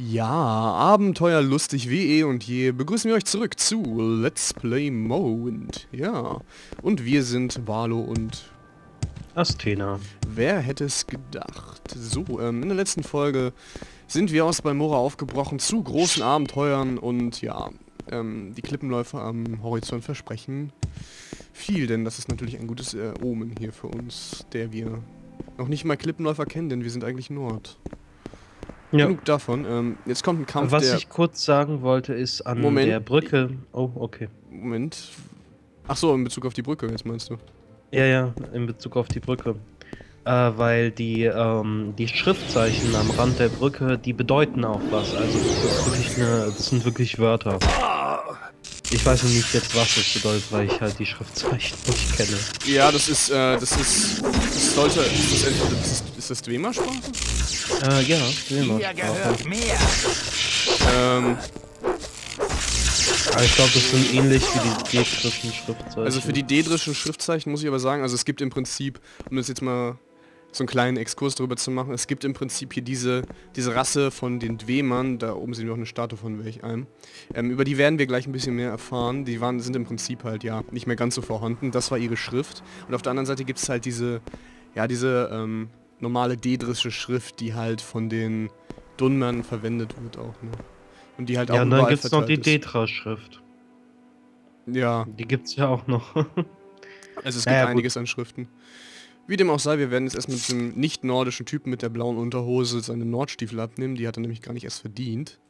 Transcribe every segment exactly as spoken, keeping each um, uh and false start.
Ja, abenteuerlustig wie eh und je, begrüßen wir euch zurück zu Let's Play Morrowind. Ja, und wir sind Valo und Asthenar. Wer hätte es gedacht? So, ähm, in der letzten Folge sind wir aus Balmora aufgebrochen zu großen Abenteuern und ja, ähm, die Klippenläufe am Horizont versprechen viel, denn das ist natürlich ein gutes äh, Omen hier für uns, der wir noch nicht mal Klippenläufer kennen, denn wir sind eigentlich Nord. Ja. Genug davon. Ähm, jetzt kommt ein Kampf, Was der ich kurz sagen wollte, ist an Moment, der Brücke... Oh, okay. Moment. Ach so, in Bezug auf die Brücke, jetzt meinst du? Ja, ja, in Bezug auf die Brücke. Äh, weil die, ähm, die Schriftzeichen am Rand der Brücke, die bedeuten auch was. Also das, ist wirklich eine, das sind wirklich Wörter. Ich weiß noch nicht jetzt, was das bedeutet, weil ich halt die Schriftzeichen nicht kenne. Ja, das ist, äh, das ist... Das sollte... Ist das, das ist, ist das Dwemer-Sprache? Äh, ja, Dwemer. Ähm... Aber ich glaube, das sind ähnlich wie die dedrischen Schriftzeichen. Also für die dedrischen Schriftzeichen muss ich aber sagen, also es gibt im Prinzip, um das jetzt mal so einen kleinen Exkurs darüber zu machen, es gibt im Prinzip hier diese, diese Rasse von den Dwemern, da oben sehen wir auch eine Statue von welch einem, ähm, über die werden wir gleich ein bisschen mehr erfahren, die waren, sind im Prinzip halt ja nicht mehr ganz so vorhanden, das war ihre Schrift. Und auf der anderen Seite gibt es halt diese, ja diese ähm, normale dedrische Schrift, die halt von den Dunmern verwendet wird auch, ne? Und die halt auch ja, und dann gibt es noch die Detra-Schrift. Ja. Die gibt's ja auch noch. Also es naja, gibt einiges gut. an Schriften. Wie dem auch sei, wir werden jetzt erst mit dem nicht-nordischen Typen mit der blauen Unterhose seine Nordstiefel abnehmen. Die hat er nämlich gar nicht erst verdient.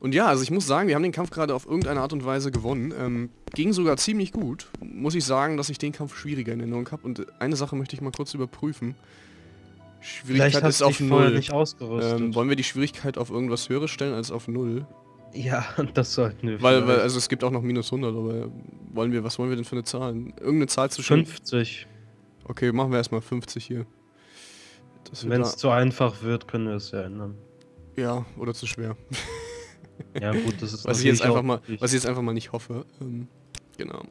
Und ja, also ich muss sagen, wir haben den Kampf gerade auf irgendeine Art und Weise gewonnen. Ähm, ging sogar ziemlich gut. Muss ich sagen, dass ich den Kampf schwieriger in Erinnerung habe. Und eine Sache möchte ich mal kurz überprüfen. Schwierigkeit Vielleicht ist auf null. Nicht ausgerüstet. Ähm, wollen wir die Schwierigkeit auf irgendwas höheres stellen als auf null? Ja, das sollten wir. Weil, weil, also es gibt auch noch minus hundert, aber wollen wir, was wollen wir denn für eine Zahl? Irgendeine Zahl zwischen... fünfzig. Okay, machen wir erstmal fünfzig hier. Wenn es da... zu einfach wird, können wir es ja ändern. Ja, oder zu schwer. Ja gut, das ist was ich jetzt einfach mal, Was ich jetzt einfach mal nicht hoffe. Ähm, genau.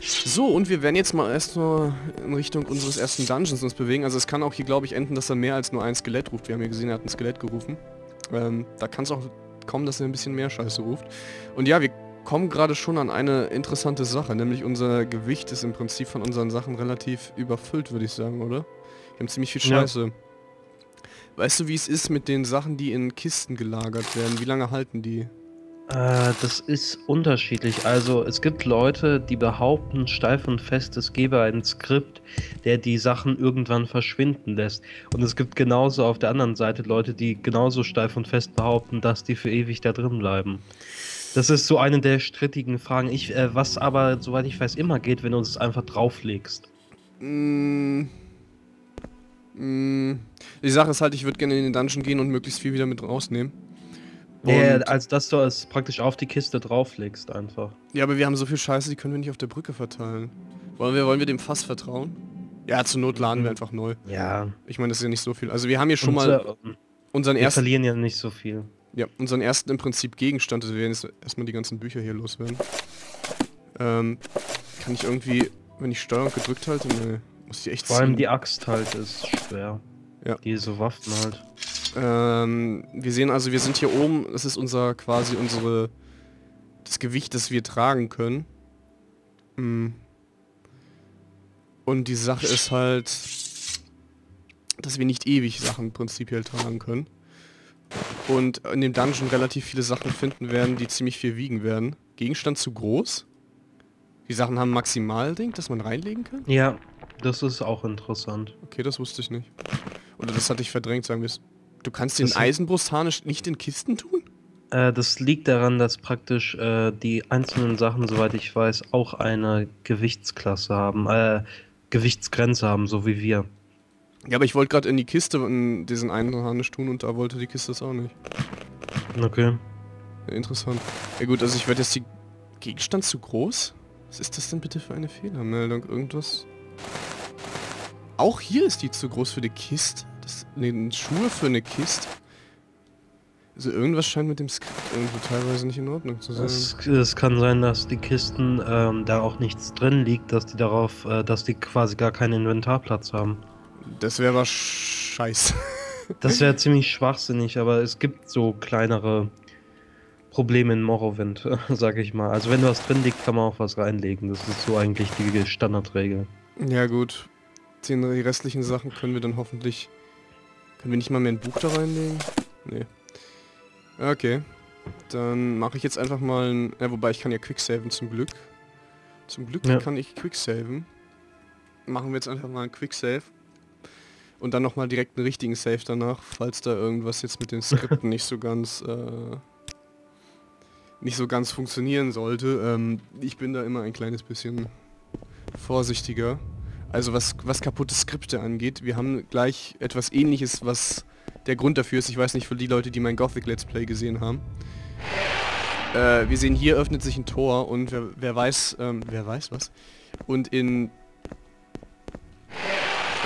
So, und wir werden jetzt mal erstmal in Richtung unseres ersten Dungeons uns bewegen. Also es kann auch hier, glaube ich, enden, dass er mehr als nur ein Skelett ruft. Wir haben ja gesehen, er hat ein Skelett gerufen. Ähm, da kann es auch kommen, dass er ein bisschen mehr Scheiße ruft. Und ja, wir kommen gerade schon an eine interessante Sache, nämlich unser Gewicht ist im Prinzip von unseren Sachen relativ überfüllt, würde ich sagen, oder? Wir haben ziemlich viel Scheiße. Ja. Weißt du, wie es ist mit den Sachen, die in Kisten gelagert werden? Wie lange halten die? Das ist unterschiedlich. Also es gibt Leute, die behaupten steif und fest, es gäbe ein Skript, der die Sachen irgendwann verschwinden lässt. Und es gibt genauso auf der anderen Seite Leute, die genauso steif und fest behaupten, dass die für ewig da drin bleiben. Das ist so eine der strittigen Fragen. Ich, äh, was aber, soweit ich weiß, immer geht, wenn du es einfach drauflegst. Mm. Mm. Die Sache ist halt, ich würde gerne in den Dungeon gehen und möglichst viel wieder mit rausnehmen. Ja, als dass du es praktisch auf die Kiste drauflegst einfach. Ja, aber wir haben so viel Scheiße, die können wir nicht auf der Brücke verteilen. Wollen wir, wollen wir dem Fass vertrauen? Ja, zur Not laden mhm. wir einfach neu. Ja. Ich meine, das ist ja nicht so viel. Also wir haben hier schon Unser, mal unseren wir ersten... Wir verlieren ja nicht so viel. Ja, unseren ersten im Prinzip Gegenstand. Also wir werden jetzt erstmal die ganzen Bücher hier loswerden. Ähm, kann ich irgendwie, wenn ich Steuerung gedrückt halte, ne, muss ich echt... Vor allem ziehen. Die Axt halt ist schwer. Ja. Diese Waffen halt. Ähm, wir sehen also, wir sind hier oben, das ist unser, quasi unsere, das Gewicht, das wir tragen können. Und die Sache ist halt, dass wir nicht ewig Sachen prinzipiell tragen können. Und in dem Dungeon relativ viele Sachen finden werden, die ziemlich viel wiegen werden. Gegenstand zu groß? Die Sachen haben Maximalding, dass man reinlegen kann? Ja, das ist auch interessant. Okay, das wusste ich nicht. Oder das hatte ich verdrängt, sagen wir es. Du kannst den Eisenbrusthahn nicht in Kisten tun? Äh, das liegt daran, dass praktisch äh, die einzelnen Sachen, soweit ich weiß, auch eine Gewichtsklasse haben, äh, Gewichtsgrenze haben, so wie wir. Ja, aber ich wollte gerade in die Kiste in diesen Eisenharnisch tun und da wollte die Kiste das auch nicht. Okay. Ja, interessant. Ja gut, also ich werde jetzt die... Gegenstand zu groß? Was ist das denn bitte für eine Fehlermeldung? Irgendwas? Auch hier ist die zu groß für die Kiste? Das, ne, Schuhe für eine Kiste? Also irgendwas scheint mit dem Skript irgendwie teilweise nicht in Ordnung zu sein. Es, es kann sein, dass die Kisten ähm, da auch nichts drin liegt, dass die darauf, äh, dass die quasi gar keinen Inventarplatz haben. Das wäre aber scheiße. Das wäre ziemlich schwachsinnig, aber es gibt so kleinere Probleme in Morrowind, sag ich mal. Also wenn was drin liegt, kann man auch was reinlegen. Das ist so eigentlich die Standardregel. Ja gut, die restlichen Sachen können wir dann hoffentlich... Können wir nicht mal mehr ein Buch da reinlegen? Nee. Okay, dann mache ich jetzt einfach mal ein... Ja, wobei, ich kann ja quicksaven zum Glück. Zum Glück ja. kann ich quicksaven. Machen wir jetzt einfach mal einen Quicksave. Und dann nochmal direkt einen richtigen Save danach, falls da irgendwas jetzt mit den Skripten nicht so ganz... Äh, nicht so ganz funktionieren sollte. Ähm, ich bin da immer ein kleines bisschen vorsichtiger. Also was, was kaputte Skripte angeht, wir haben gleich etwas Ähnliches, was der Grund dafür ist. Ich weiß nicht, für die Leute, die mein Gothic Let's Play gesehen haben. Äh, wir sehen, hier öffnet sich ein Tor und wer, wer weiß, ähm, wer weiß was. Und in...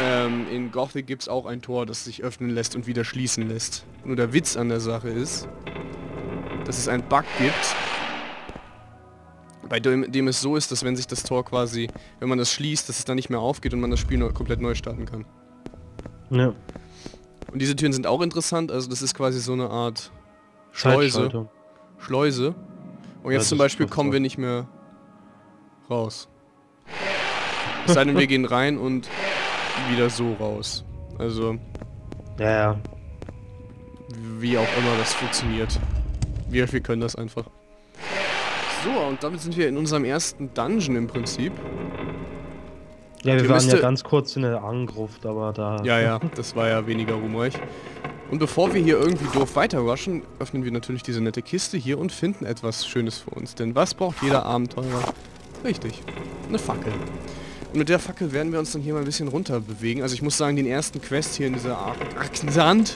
Ähm, in Gothic gibt es auch ein Tor, das sich öffnen lässt und wieder schließen lässt. Nur der Witz an der Sache ist, dass es einen Bug gibt, bei dem, dem es so ist, dass wenn sich das Tor quasi, wenn man das schließt, dass es dann nicht mehr aufgeht und man das Spiel neu, komplett neu starten kann. Ja. Und diese Türen sind auch interessant, also das ist quasi so eine Art Schleuse. Schleuse. Und jetzt ja, zum Beispiel kommen wir nicht mehr raus. Es sei denn, wir gehen rein und wieder so raus. Also... Ja, ja. Wie auch immer das funktioniert. Wir, wir können das einfach. So, und damit sind wir in unserem ersten Dungeon im Prinzip. Ja, wir waren ja ganz kurz in der Angruft, aber da... Ja, ja, das war ja weniger ruhmreich. Und bevor wir hier irgendwie doof weiterrushen, öffnen wir natürlich diese nette Kiste hier und finden etwas Schönes für uns. Denn was braucht jeder Abenteurer? Richtig, eine Fackel. Und mit der Fackel werden wir uns dann hier mal ein bisschen runter bewegen. Also ich muss sagen, den ersten Quest hier in dieser Arkngthand,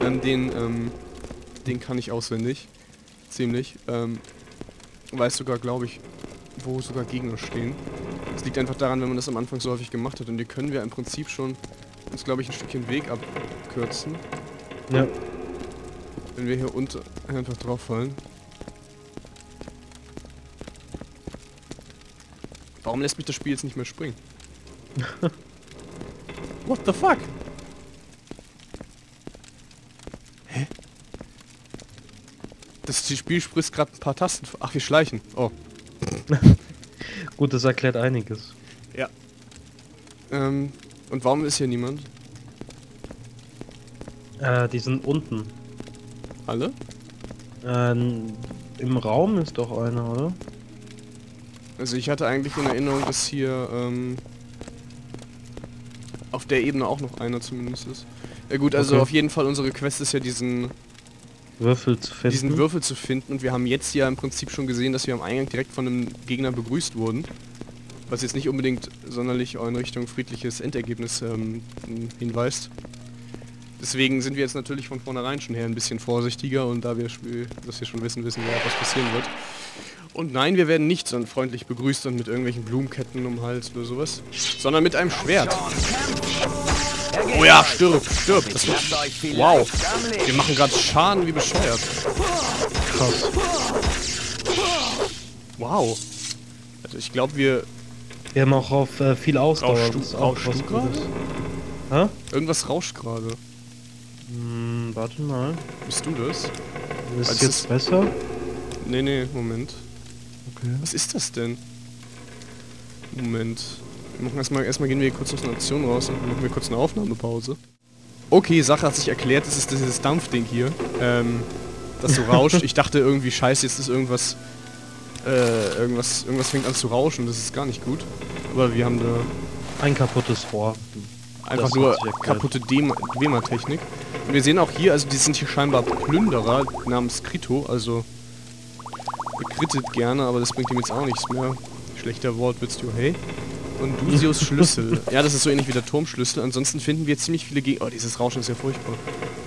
ähm, den, ähm, den kann ich auswendig. Ziemlich. Ähm, weiß sogar, glaube ich, wo sogar Gegner stehen. Das liegt einfach daran, wenn man das am Anfang so häufig gemacht hat. Und hier können wir im Prinzip schon uns, glaube ich, ein Stückchen Weg abkürzen. Ja. Wenn wir hier unten einfach drauf fallen. Warum lässt mich das Spiel jetzt nicht mehr springen? What the fuck? Hä? Das Spiel spritzt gerade ein paar Tasten. Ach, wir schleichen. Oh. Gut, das erklärt einiges. Ja. Ähm, und warum ist hier niemand? Äh, die sind unten. Alle? Ähm, im Raum ist doch einer, oder? Also ich hatte eigentlich in Erinnerung, dass hier ähm, auf der Ebene auch noch einer zumindest ist. Ja gut, also okay. Auf jeden Fall unsere Quest ist ja diesen Würfel zu finden. Diesen Würfel zu finden und wir haben jetzt ja im Prinzip schon gesehen, dass wir am Eingang direkt von einem Gegner begrüßt wurden. Was jetzt nicht unbedingt sonderlich in Richtung friedliches Endergebnis ähm, hinweist. Deswegen sind wir jetzt natürlich von vornherein schon her ein bisschen vorsichtiger und da wir das wir schon wissen, wissen wir auch, was passieren wird. Und nein, wir werden nicht so freundlich begrüßt und mit irgendwelchen Blumenketten um den Hals oder sowas, sondern mit einem Schwert. Oh ja, stirb, stirb. Das wow, wir machen gerade Schaden wie bescheuert. Krass. Wow. Also ich glaube, wir... Wir haben auch auf äh, viel Ausdauer. Rauscht du, rauscht du gerade? Hä? Irgendwas rauscht gerade. Hm, warte mal. Bist du das? Ist es jetzt besser? Nee, nee, Moment. Okay. Was ist das denn? Moment. Wir machen erstmal, erstmal gehen wir kurz aus einer Aktion raus und machen wir kurz eine Aufnahmepause. Okay, Sache hat sich erklärt, das ist dieses Dampfding hier, ähm, das so rauscht. Ich dachte irgendwie, scheiße, jetzt ist irgendwas, äh, irgendwas, irgendwas fängt an zu rauschen, das ist gar nicht gut. Aber wir haben da... Ein kaputtes Rohr. Einfach nur kaputte Dwemer-Technik. Und wir sehen auch hier, also die sind hier scheinbar Plünderer namens Krito, also... Bekrittet gerne, aber das bringt ihm jetzt auch nichts mehr. Schlechter Wortwitz, du, hey. Und Dusius Schlüssel. Ja, das ist so ähnlich wie der Turmschlüssel. Ansonsten finden wir ziemlich viele Ge Oh, dieses Rauschen ist ja furchtbar.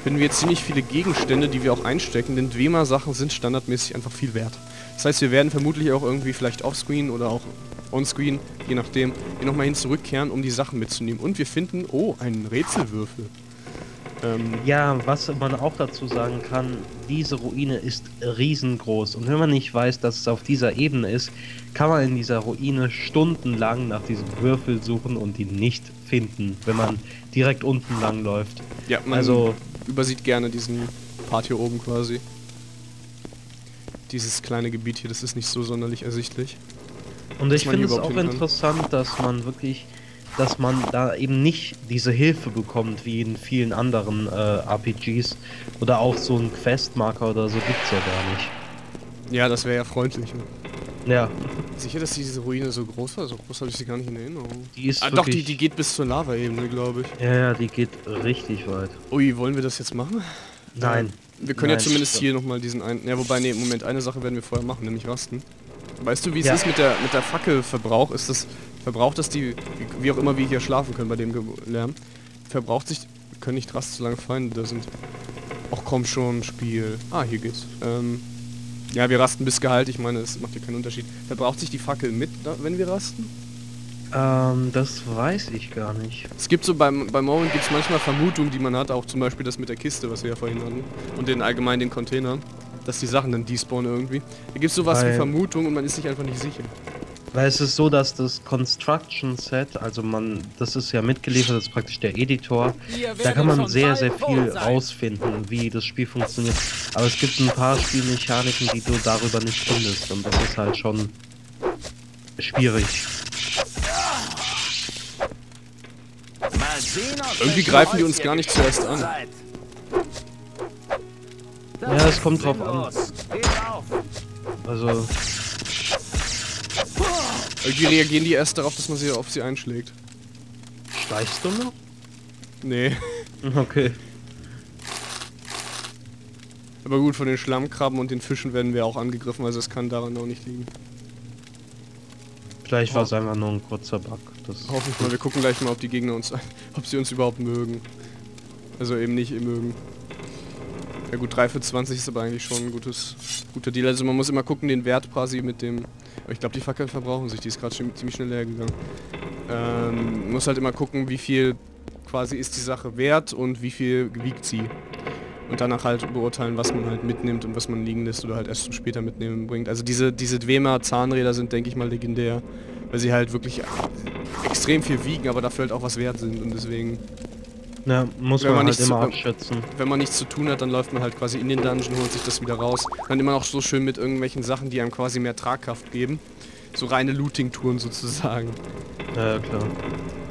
Finden wir ziemlich viele Gegenstände, die wir auch einstecken, denn Dwemer-Sachen sind standardmäßig einfach viel wert. Das heißt, wir werden vermutlich auch irgendwie vielleicht offscreen oder auch onscreen, je nachdem, hier nochmal hin zurückkehren, um die Sachen mitzunehmen. Und wir finden, oh, einen Rätselwürfel. Ähm, ja, was man auch dazu sagen kann, diese Ruine ist riesengroß und wenn man nicht weiß, dass es auf dieser Ebene ist, kann man in dieser Ruine stundenlang nach diesem Würfel suchen und ihn nicht finden, wenn man direkt unten lang läuft. Ja, man, also übersieht gerne diesen Part hier oben quasi. Dieses kleine Gebiet hier, das ist nicht so sonderlich ersichtlich. Und ich finde es auch interessant, dass man wirklich, dass man da eben nicht diese Hilfe bekommt, wie in vielen anderen äh, R P Gs. Oder auch so einen Questmarker oder so gibt's ja gar nicht. Ja, das wäre ja freundlich. Ne? Ja. Sicher, dass diese Ruine so groß war? So groß habe ich sie gar nicht in Erinnerung. Die ist ah, doch, die, die geht bis zur Lava-Ebene, glaube ich. Ja, ja, die geht richtig weit. Ui, wollen wir das jetzt machen? Nein. Wir können Nein, ja zumindest hier nochmal diesen einen... Ja, wobei, ne, Moment, eine Sache werden wir vorher machen, nämlich rasten. Weißt du, wie es ja. ist mit der mit der Fackelverbrauch? Ist das... Verbraucht das die... Wie auch immer wir hier schlafen können bei dem Ge Lärm. Verbraucht sich... Wir können nicht rasten, solange Feinde da sind. Ach komm schon, Spiel. Ah, hier geht's. Ähm... Ja, wir rasten bis Gehalt, ich meine, es macht ja keinen Unterschied. Verbraucht sich die Fackel mit, wenn wir rasten? Ähm, das weiß ich gar nicht. Es gibt so, beim, bei Morrowind gibt es manchmal Vermutungen, die man hat, auch zum Beispiel das mit der Kiste, was wir ja vorhin hatten, und den allgemein den Container, dass die Sachen dann despawnen irgendwie. Da gibt es sowas wie Vermutung und man ist sich einfach nicht sicher. Weil es ist so, dass das Construction Set, also man, das ist ja mitgeliefert, das ist praktisch der Editor, da kann man sehr, sehr viel rausfinden, wie das Spiel funktioniert. Aber es gibt ein paar Spielmechaniken, die du darüber nicht findest und das ist halt schon schwierig. Irgendwie greifen die uns gar nicht zuerst an. Ja, es kommt drauf an. Also... Irgendwie reagieren die erst darauf, dass man sie auf sie einschlägt. Schleichst du noch? Nee. Okay. Aber gut, von den Schlammkrabben und den Fischen werden wir auch angegriffen, also es kann daran auch nicht liegen. Vielleicht oh. war es einfach nur ein kurzer Bug. Das Hoffentlich mal, wir gucken gleich mal, ob die Gegner uns, ob sie uns überhaupt mögen. Also eben nicht mögen. Ja gut, drei für zwanzig ist aber eigentlich schon ein gutes, guter Deal. Also man muss immer gucken, den Wert quasi mit dem... Ich glaube, die Fackeln verbrauchen sich, die ist gerade ziemlich schnell leer gegangen. Ähm, muss halt immer gucken, wie viel quasi ist die Sache wert und wie viel wiegt sie. Und danach halt beurteilen, was man halt mitnimmt und was man liegen lässt oder halt erst später mitnehmen bringt. Also diese, diese Dwemer-Zahnräder sind, denke ich mal, legendär, weil sie halt wirklich extrem viel wiegen, aber dafür halt auch was wert sind und deswegen... Na, muss man, man halt immer zu, abschätzen. Wenn man nichts zu tun hat, dann läuft man halt quasi in den Dungeon, holt sich das wieder raus. Dann immer noch so schön mit irgendwelchen Sachen, die einem quasi mehr Tragkraft geben. So reine Looting-Touren sozusagen. Ja, klar.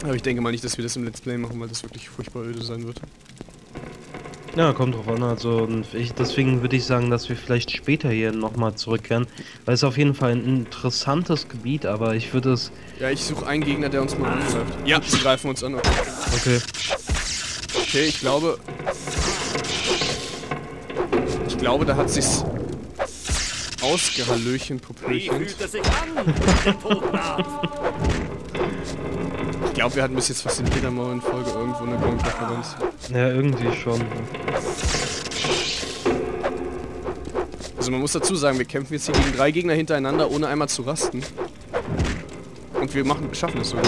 Aber ich denke mal nicht, dass wir das im Let's Play machen, weil das wirklich furchtbar öde sein wird. Ja, kommt drauf an. Also ich, deswegen würde ich sagen, dass wir vielleicht später hier nochmal zurückkehren. Weil es auf jeden Fall ein interessantes Gebiet, aber ich würde es... Ja, ich suche einen Gegner, der uns mal angreift. Ja, sie greifen uns an. Okay. okay. Okay, ich glaube... Ich glaube, da hat sich's ausgehallöchen, Popöchend. Ich glaube, wir hatten bis jetzt fast in jeder Morrowind-Folge irgendwo eine Konferenz. Ja, irgendwie schon. Also man muss dazu sagen, wir kämpfen jetzt hier gegen drei Gegner hintereinander, ohne einmal zu rasten. Und wir machen, schaffen es sogar.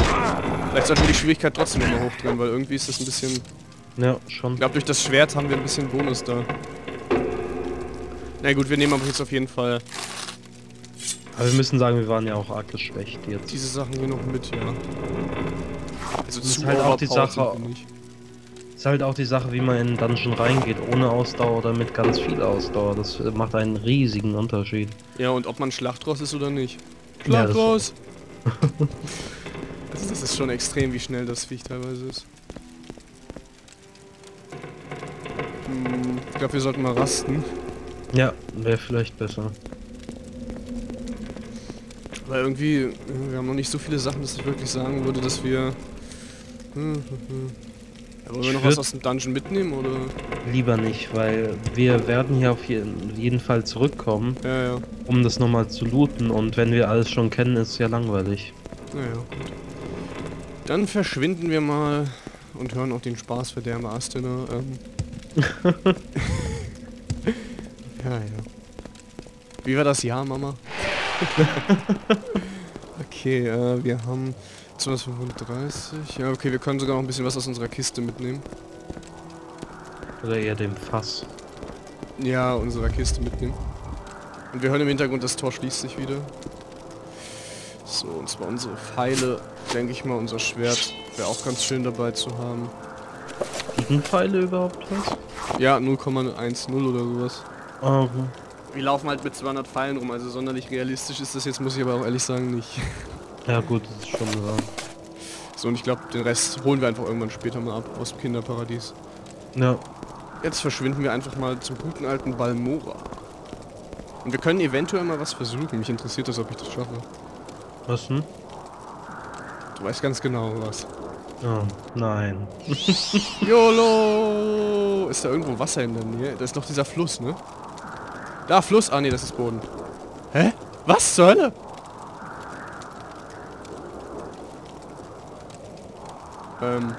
Vielleicht sollten wir die Schwierigkeit trotzdem nochmal hochdrehen, weil irgendwie ist das ein bisschen... Ja, schon. Ich glaube, durch das Schwert haben wir ein bisschen Bonus da. Na gut, wir nehmen aber jetzt auf jeden Fall... Aber wir müssen sagen, wir waren ja auch arg geschwächt jetzt. Diese Sachen hier noch mit, ja. Also das ist halt auch die Sache... Ist halt auch die Sache, wie man in den Dungeon reingeht, ohne Ausdauer oder mit ganz viel Ausdauer. Das macht einen riesigen Unterschied. Ja, und ob man Schlachtross ist oder nicht. Schlachtross! Ja, das, also das ist schon extrem, wie schnell das Viech teilweise ist. Ich glaube, wir sollten mal rasten. Ja, wäre vielleicht besser. Weil irgendwie, wir haben noch nicht so viele Sachen, dass ich wirklich sagen würde, dass wir... Hm, hm, hm. Ja, wollen wir noch was aus dem Dungeon mitnehmen, oder? Lieber nicht, weil wir werden hier auf jeden Fall zurückkommen, ja, ja. um das nochmal zu looten. Und wenn wir alles schon kennen, ist es ja langweilig. Naja, gut. Dann verschwinden wir mal und hören auch den Spaßverderber Asthenar. Ähm. ja, ja. Wie war das Jahr, Mama? okay, äh, wir haben zweihundertfünfunddreißig. Ja, okay, wir können sogar noch ein bisschen was aus unserer Kiste mitnehmen. Oder eher dem Fass. Ja, unserer Kiste mitnehmen. Und wir hören im Hintergrund, das Tor schließt sich wieder. So, und zwar unsere Pfeile, denke ich mal, unser Schwert wäre auch ganz schön dabei zu haben. Pfeile überhaupt was? Ja, null Komma eins null oder sowas. Ah, okay. Wir laufen halt mit zweihundert Pfeilen rum, also sonderlich realistisch ist das jetzt, muss ich aber auch ehrlich sagen, nicht. Ja gut, das ist schon wahr. So, und ich glaube, den Rest holen wir einfach irgendwann später mal ab aus dem Kinderparadies. Ja. Jetzt verschwinden wir einfach mal zum guten alten Balmora. Und wir können eventuell mal was versuchen. Mich interessiert das, ob ich das schaffe. Was denn? Du weißt ganz genau was. Oh, nein. YOLO! Ist da irgendwo Wasser in der Nähe? Da ist doch dieser Fluss, ne? Da, Fluss! Ah, ne, das ist Boden. Hä? Was zur Hölle? Ähm...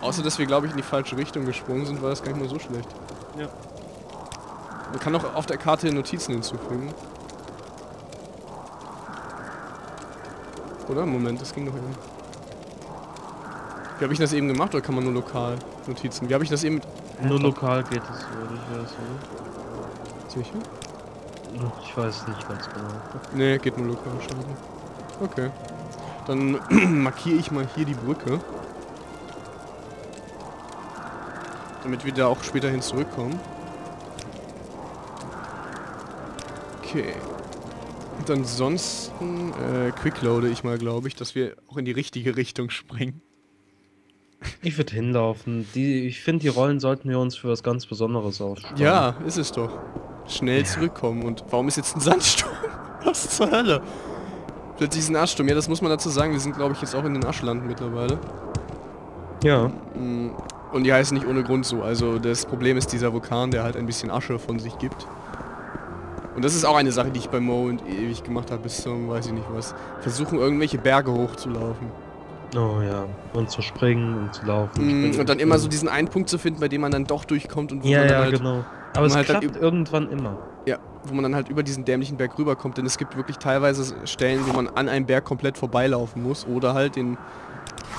Außer, dass wir, glaube ich, in die falsche Richtung gesprungen sind, war das gar nicht mal so schlecht. Ja. Man kann auch auf der Karte Notizen hinzufügen. Oder? Moment, das ging doch eben. Wie habe ich das eben gemacht, oder kann man nur lokal Notizen? Wie habe ich das eben mit... Nur lokal geht es, würde ich weiß nicht. Sicher? Ich weiß nicht ganz genau. Nee, geht nur lokal, schade. Okay. Dann markiere ich mal hier die Brücke. Damit wir da auch später hin zurückkommen. Okay. Und ansonsten äh, quickloade ich mal, glaube ich, dass wir auch in die richtige Richtung springen. Ich würde hinlaufen. Die, ich finde, die Rollen sollten wir uns für was ganz Besonderes aufsparen. Ja, ist es doch. Schnell zurückkommen. Und warum ist jetzt ein Sandsturm? Was zur Hölle? Plötzlich ist ein Arschsturm. Ja, das muss man dazu sagen. Wir sind, glaube ich, jetzt auch in den Aschlanden mittlerweile. Ja. Mhm. Und die heißen nicht ohne Grund so, also das Problem ist dieser Vulkan, der halt ein bisschen Asche von sich gibt. Und das ist auch eine Sache, die ich bei Morrowind ewig gemacht habe, bis zum, weiß ich nicht was. Versuchen irgendwelche Berge hochzulaufen. Oh ja, und zu springen und zu laufen. Mm, springen, und dann immer so diesen einen Punkt zu finden, bei dem man dann doch durchkommt und wo ja, man ja, halt... Ja, genau. Aber es halt klappt dann irgendwann immer. Ja, wo man dann halt über diesen dämlichen Berg rüberkommt, denn es gibt wirklich teilweise Stellen, wo man an einem Berg komplett vorbeilaufen muss oder halt den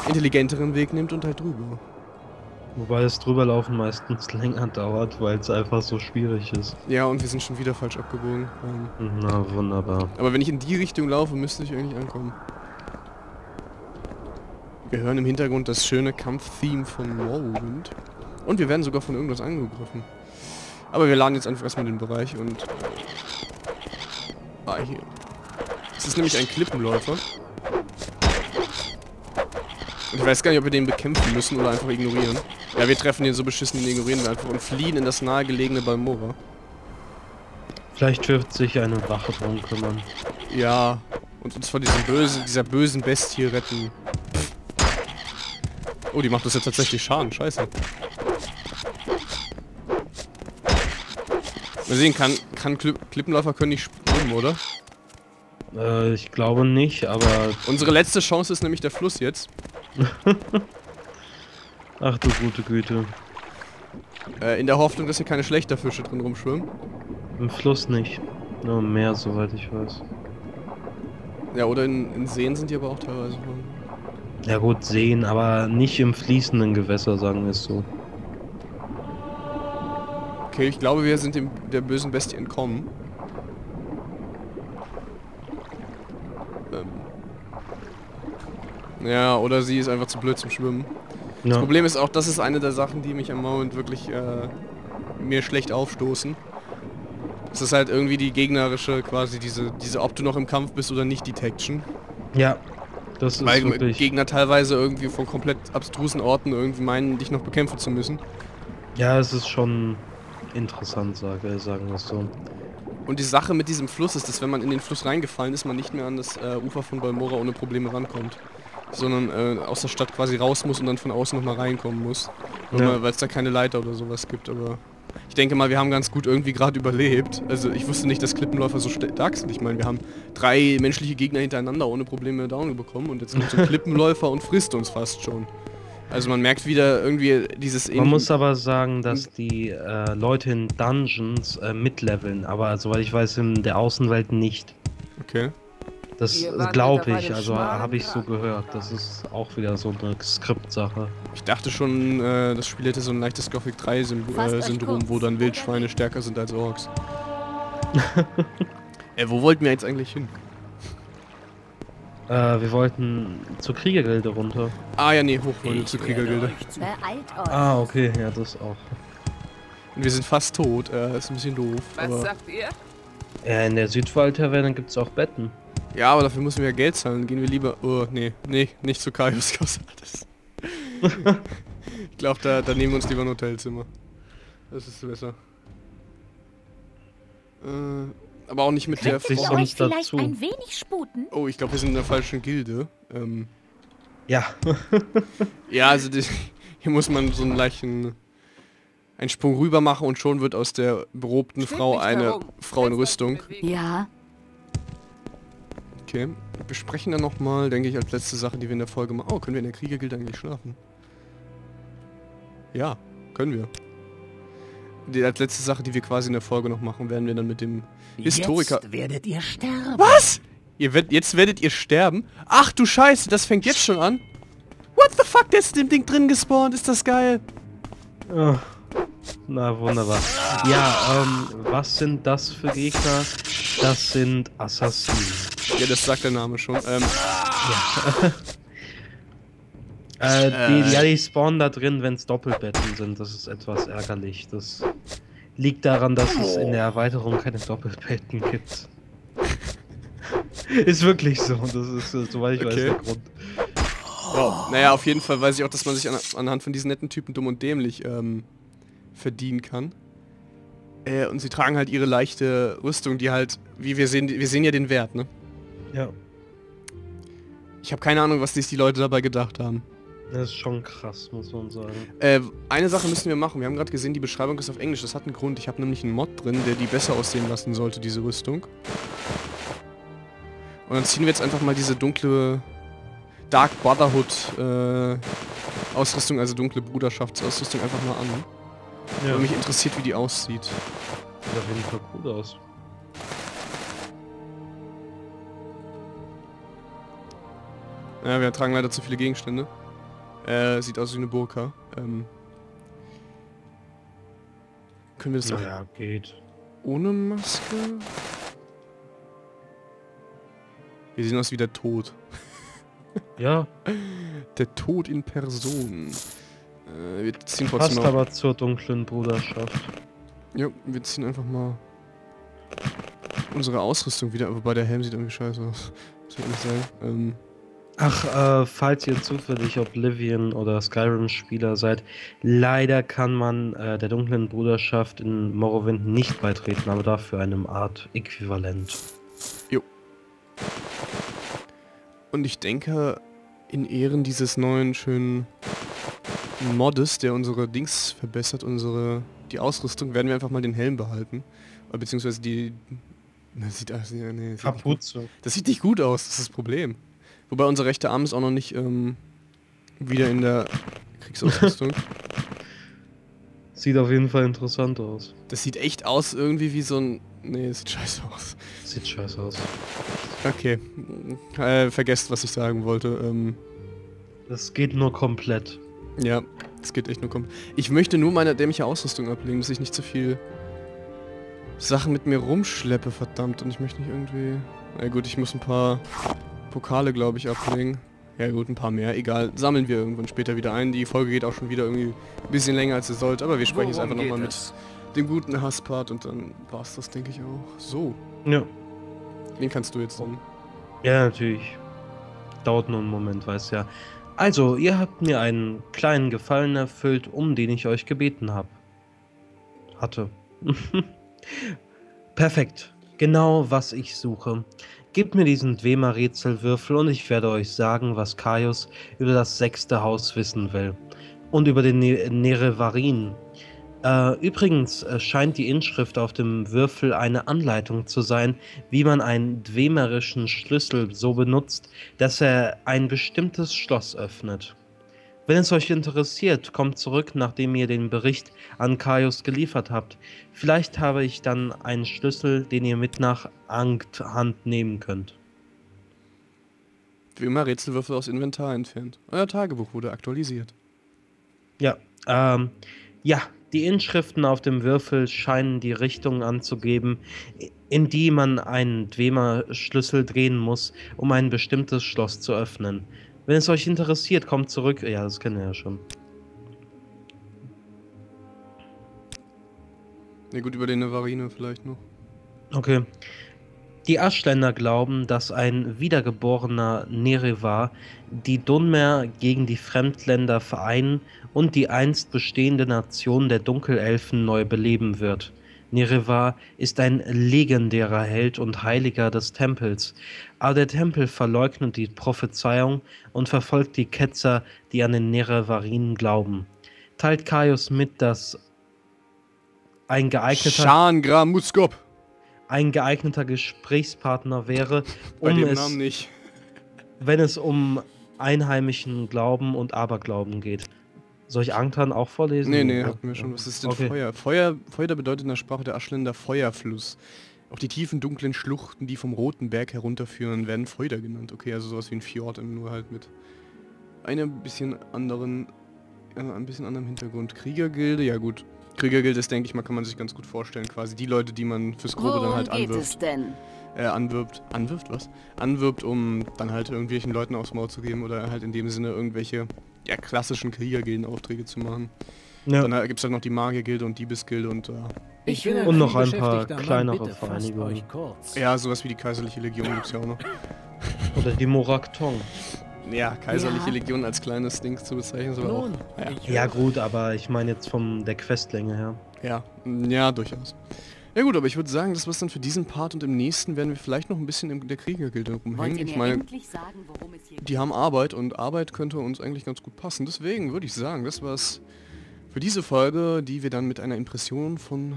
intelligenteren Weg nimmt und halt drüber. Wobei das Drüberlaufen meistens länger dauert, weil es einfach so schwierig ist. Ja, und wir sind schon wieder falsch abgebogen. Ähm Na, wunderbar. Aber wenn ich in die Richtung laufe, müsste ich eigentlich ankommen. Wir hören im Hintergrund das schöne Kampftheme von Morrowind. Und wir werden sogar von irgendwas angegriffen. Aber wir laden jetzt einfach erstmal den Bereich und... Ah, hier. Es ist nämlich ein Klippenläufer. Ich weiß gar nicht, ob wir den bekämpfen müssen oder einfach ignorieren. Ja, wir treffen den so beschissen, den ignorieren wir einfach und fliehen in das nahegelegene Balmora. Vielleicht wird sich eine Wache drum kümmern. Ja, und uns von diesem bösen, dieser bösen Bestie retten. Pff. Oh, die macht das jetzt tatsächlich Schaden, scheiße. Mal sehen, kann, kann Kli- Klippenläufer können nicht springen, oder? Äh, ich glaube nicht, aber... Unsere letzte Chance ist nämlich der Fluss jetzt. Ach du gute Güte. Äh, in der Hoffnung, dass hier keine schlechter Fische drin rumschwimmen. Im Fluss nicht. Nur im Meer, soweit ich weiß. Ja, oder in, in Seen sind die aber auch teilweise drin. Ja gut, Seen, aber nicht im fließenden Gewässer, sagen wir es so. Okay, ich glaube, wir sind dem der bösen Bestie entkommen. Ja, oder sie ist einfach zu blöd zum Schwimmen. Ja. Das Problem ist auch, das ist eine der Sachen, die mich am Morrowind wirklich äh, mir schlecht aufstoßen. Es ist halt irgendwie die gegnerische, quasi diese, diese, ob du noch im Kampf bist oder nicht, Detection. Ja, das ist Weil wirklich... Gegner teilweise irgendwie von komplett abstrusen Orten irgendwie meinen, dich noch bekämpfen zu müssen. Ja, es ist schon interessant, sage, sagen wir es so. Und die Sache mit diesem Fluss ist, dass wenn man in den Fluss reingefallen ist, man nicht mehr an das äh, Ufer von Balmora ohne Probleme rankommt. Sondern äh, aus der Stadt quasi raus muss und dann von außen nochmal reinkommen muss. Ja. Weil es da keine Leiter oder sowas gibt, aber... Ich denke mal, wir haben ganz gut irgendwie gerade überlebt. Also ich wusste nicht, dass Klippenläufer so stark sind. Ich meine, wir haben drei menschliche Gegner hintereinander ohne Probleme down bekommen und jetzt kommt so ein Klippenläufer und frisst uns fast schon. Also man merkt wieder irgendwie dieses... Man muss aber sagen, dass die äh, Leute in Dungeons äh, mitleveln, aber soweit ich weiß, in der Außenwelt nicht. Okay. Das glaube ich, also habe ich so gehört. Das ist auch wieder so eine Skriptsache. Ich dachte schon, äh, das Spiel hätte so ein leichtes Gothic drei Syndrom, wo dann Wildschweine stärker sind als Orks. Äh, wo wollten wir jetzt eigentlich hin? Äh, wir wollten zur Kriegergilde runter. Ah ja, nee, hoch wollen wir zur Kriegergilde. Ah, okay, ja, das auch. Und wir sind fast tot, äh, ist ein bisschen doof. Was aber sagt ihr? Ja, in der Südwald-Taverne gibt's auch Betten. Ja, aber dafür müssen wir ja Geld zahlen, gehen wir lieber... Oh, nee, nee, nicht zu Caius Cosades. Ich glaube, da, da nehmen wir uns lieber ein Hotelzimmer. Das ist besser. Äh, aber auch nicht mit der Frau. Euch vielleicht ein wenig sputen? Oh, ich glaube, wir sind in der falschen Gilde. Ähm, ja. Ja, also die, hier muss man so einen leichten... einen Sprung rüber machen und schon wird aus der berobten Frau eine Frau in Rüstung. Ja. Okay, wir besprechen dann nochmal, denke ich, als letzte Sache, die wir in der Folge machen. Oh, können wir in der Kriegergilde eigentlich schlafen? Ja, können wir. Die, als letzte Sache, die wir quasi in der Folge noch machen, werden wir dann mit dem Historiker... Jetzt werdet ihr sterben. Was? Ihr werdet, jetzt werdet ihr sterben? Ach du Scheiße, das fängt jetzt schon an. What the fuck, der ist in dem Ding drin gespawnt, ist das geil. Oh. Na wunderbar. Ja, ähm, was sind das für Gegner? Das sind Assassinen. Ja, das sagt der Name schon. Ähm, ja. Äh, die, äh. Ja, die spawnen da drin, wenn es Doppelbetten sind. Das ist etwas ärgerlich. Das liegt daran, dass es in der Erweiterung keine Doppelbetten gibt. Ist wirklich so. Das ist, soweit ich okay. weiß, der Grund. Wow. Naja, auf jeden Fall weiß ich auch, dass man sich an, anhand von diesen netten Typen dumm und dämlich ähm, verdienen kann. Äh, und sie tragen halt ihre leichte Rüstung, die halt, wie wir sehen, wir sehen ja den Wert, ne? Ja. Ich habe keine Ahnung, was sich die Leute dabei gedacht haben. Das ist schon krass, muss man sagen. Äh, eine Sache müssen wir machen. Wir haben gerade gesehen, die Beschreibung ist auf Englisch. Das hat einen Grund. Ich habe nämlich einen Mod drin, der die besser aussehen lassen sollte, diese Rüstung. Und dann ziehen wir jetzt einfach mal diese dunkle Dark Brotherhood äh, Ausrüstung, also dunkle Bruderschaftsausrüstung einfach mal an. Ja. Weil mich interessiert, wie die aussieht. Sieht auf jeden Fall cool aus. Ja, wir tragen leider zu viele Gegenstände. Äh, sieht aus wie eine Burka. Ähm, können wir das auch... Ja, geht. Ohne Maske? Wir sehen aus wie der Tod. Ja. Der Tod in Person. Äh, wir ziehen trotzdem passt aber zur dunklen Bruderschaft. Jo, wir ziehen einfach mal unsere Ausrüstung wieder. Aber bei der Helm sieht irgendwie scheiße aus. Das wird nicht sein. Ähm, Ach, äh, falls ihr zufällig Oblivion oder Skyrim-Spieler seid, leider kann man äh, der dunklen Bruderschaft in Morrowind nicht beitreten, aber dafür einem Art Äquivalent. Jo. Und ich denke, in Ehren dieses neuen schönen Modes, der unsere Dings verbessert, unsere die Ausrüstung, werden wir einfach mal den Helm behalten. Beziehungsweise die... Das sieht, nee, das Kapuze. Sieht das sieht nicht gut aus, das ist das Problem. Wobei unser rechter Arm ist auch noch nicht ähm, wieder in der Kriegsausrüstung. Sieht auf jeden Fall interessant aus. Das sieht echt aus irgendwie wie so ein... Nee, sieht scheiße aus. Sieht scheiße aus. Okay. Äh, vergesst, was ich sagen wollte. Ähm, das geht nur komplett. Ja, das geht echt nur komplett. Ich möchte nur meine dämliche Ausrüstung ablegen, dass ich nicht zu viel Sachen mit mir rumschleppe, verdammt. Und ich möchte nicht irgendwie... Na gut, ich muss ein paar... Pokale, glaube ich, ablegen. Ja gut, ein paar mehr. Egal, sammeln wir irgendwann später wieder ein. Die Folge geht auch schon wieder irgendwie ein bisschen länger, als es sollte. Aber wir sprechen jetzt einfach nochmal mit dem guten Hasspart und dann war es das, denke ich, auch. So. Ja. Den kannst du jetzt dann. Ja, natürlich. Dauert nur einen Moment, weiß ja. Also, ihr habt mir einen kleinen Gefallen erfüllt, um den ich euch gebeten habe. Hatte. Perfekt. Genau, was ich suche. Gebt mir diesen Dwemer-Rätselwürfel und ich werde euch sagen, was Caius über das sechste Haus wissen will. Und über den Nerevarin. Äh, übrigens scheint die Inschrift auf dem Würfel eine Anleitung zu sein, wie man einen dwemerischen Schlüssel so benutzt, dass er ein bestimmtes Schloss öffnet. Wenn es euch interessiert, kommt zurück, nachdem ihr den Bericht an Caius geliefert habt. Vielleicht habe ich dann einen Schlüssel, den ihr mit nach Arkngthand nehmen könnt. Wie immer Rätselwürfel aus Inventar entfernt. Euer Tagebuch wurde aktualisiert. Ja, ähm, ja, Die Inschriften auf dem Würfel scheinen die Richtung anzugeben, in die man einen Dwemer-Schlüssel drehen muss, um ein bestimmtes Schloss zu öffnen. Wenn es euch interessiert, kommt zurück. Ja, das kennen wir ja schon. Ja gut, über den Nevarine vielleicht noch. Okay. Die Ashländer glauben, dass ein wiedergeborener Nerevar die Dunmer gegen die Fremdländer vereinen und die einst bestehende Nation der Dunkelelfen neu beleben wird. Nerevar ist ein legendärer Held und Heiliger des Tempels, aber der Tempel verleugnet die Prophezeiung und verfolgt die Ketzer, die an den Nerevarinen glauben. Teilt Caius mit, dass ein geeigneter... Schangra Muskop! ein geeigneter Gesprächspartner wäre, um Bei dem es, Namen nicht. wenn es um einheimischen Glauben und Aberglauben geht. Soll ich Arkngthand auch vorlesen? Nee, nee, hatten wir schon. Was ist denn okay. Feuer? Feuer? Feuer bedeutet in der Sprache der Ashländer Feuerfluss. Auch die tiefen, dunklen Schluchten, die vom Roten Berg herunterführen, werden Feuder genannt. Okay, also sowas wie ein Fjord, nur halt mit einem bisschen anderen, äh, ein bisschen anderem Hintergrund. Kriegergilde, ja gut. Kriegergilde ist, denke ich mal, kann man sich ganz gut vorstellen, quasi die Leute, die man fürs Grobe dann halt anwirbt. Worum geht es denn? Äh, anwirbt. Anwirbt, was? Anwirbt, um dann halt irgendwelchen Leuten aufs Maul zu geben oder halt in dem Sinne irgendwelche, ja, klassischen Kriegergilden-Aufträge zu machen. Ja. Dann gibt es halt noch die Magiergilde und Diebesgilde und, äh, ich will und noch ein paar kleinere Vereinigungen. Ja, sowas wie die Kaiserliche Legion gibt es ja auch noch. Oder die Morag Tong. Ja, Kaiserliche ja. Legion als kleines Ding zu bezeichnen, aber auch, ja. ja gut, aber ich meine jetzt von der Questlänge her. Ja, ja, durchaus. Ja gut, aber ich würde sagen, das war's dann für diesen Part und im nächsten werden wir vielleicht noch ein bisschen in der Kriegergilde rumhängen. Ich meine, die haben Arbeit und Arbeit könnte uns eigentlich ganz gut passen. Deswegen würde ich sagen, das war's für diese Folge, die wir dann mit einer Impression von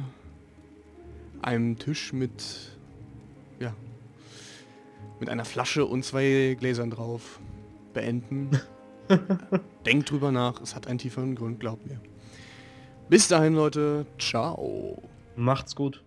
einem Tisch mit, ja, mit einer Flasche und zwei Gläsern drauf beenden. Denkt drüber nach, es hat einen tieferen Grund, glaubt mir. Bis dahin, Leute, ciao. Macht's gut.